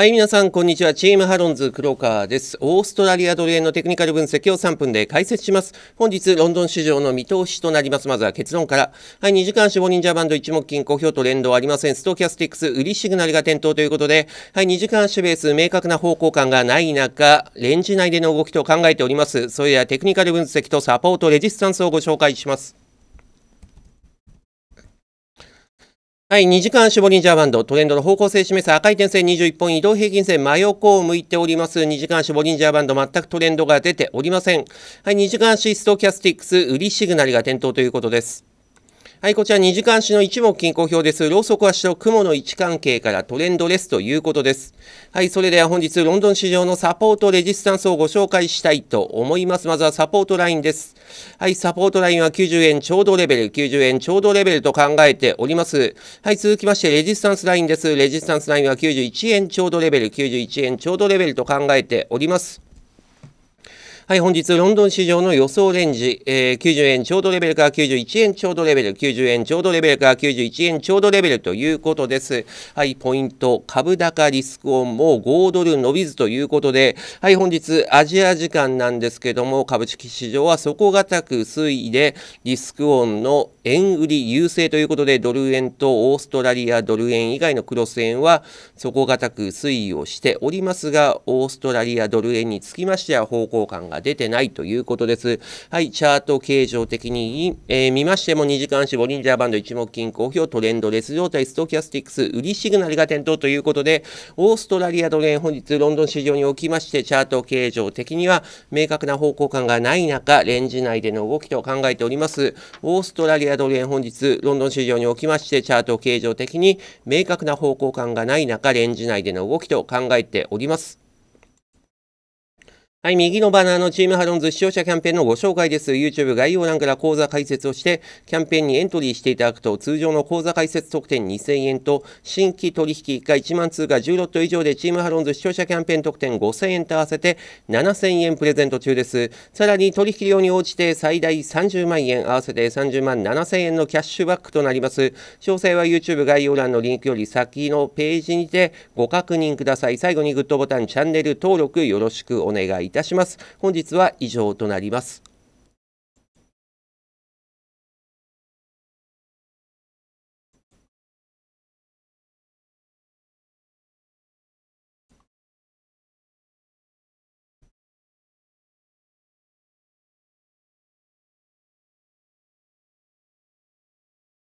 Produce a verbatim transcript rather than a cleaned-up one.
はい、皆さん、こんにちは。チームハロンズ黒川です。オーストラリアドル円のテクニカル分析をさんぷんで解説します。本日、ロンドン市場の見通しとなります。まずは結論から。はい、にじかん足ボリンジャーバンド一目均衡表と連動ありません。ストキャスティックス、売りシグナルが点灯ということで、はい、にじかん足ベース、明確な方向感がない中、レンジ内での動きと考えております。それでは、テクニカル分析とサポート、レジスタンスをご紹介します。はい、にじかん足ボリンジャーバンド、トレンドの方向性を示す赤い点線にじゅういっぽん、移動平均線真横を向いております。にじかん足ボリンジャーバンド、全くトレンドが出ておりません。はい、にじかん足ストキャスティックス、売りシグナルが点灯ということです。はい、こちらにじかん足の一目均衡表です。ローソク足と雲の位置関係からトレンドレスということです。はい、それでは本日、ロンドン市場のサポート、レジスタンスをご紹介したいと思います。まずはサポートラインです。はい、サポートラインはきゅうじゅうえんちょうどレベル、きゅうじゅうえんちょうどレベルと考えております。はい、続きましてレジスタンスラインです。レジスタンスラインはきゅうじゅういちえんちょうどレベル、きゅうじゅういちえんちょうどレベルと考えております。はい、本日、ロンドン市場の予想レンジ、えー、きゅうじゅうえんちょうどレベルからきゅうじゅういちえんちょうどレベル、きゅうじゅうえんちょうどレベルからきゅうじゅういちえんちょうどレベルということです。はい、ポイント、株高リスクオンもごドル伸びずということで、はい、本日、アジア時間なんですけども、株式市場は底堅く推移で、リスクオンの円売り優勢ということで、ドル円とオーストラリアドル円以外のクロス円は底堅く推移をしておりますが、オーストラリアドル円につきましては方向感が出てないということです。はい、チャート形状的に、えー、見ましてもにじかん足ボリンジャーバンド一目均衡表トレンドレス状態ストキャスティックス売りシグナルが点灯ということで、オーストラリアドル円本日ロンドン市場におきましてチャート形状的には明確な方向感がない中レンジ内での動きと考えております。オーストラリアドル円本日ロンドン市場におきましてチャート形状的に明確な方向感がない中レンジ内での動きと考えております。はい、右のバナーのチームハロンズ視聴者キャンペーンのご紹介です。YouTube 概要欄から講座解説をして、キャンペーンにエントリーしていただくと、通常の講座解説特典にせんえんと、新規取引いっかいいちまん通貨じゅうロット以上でチームハロンズ視聴者キャンペーン特典ごせんえんと合わせてななせんえんプレゼント中です。さらに取引量に応じて最大さんじゅうまんえん合わせてさんじゅうまんななせんえんのキャッシュバックとなります。詳細は YouTube 概要欄のリンクより先のページにてご確認ください。最後にグッドボタン、チャンネル登録よろしくお願いいたします。いたします。本日は以上となります。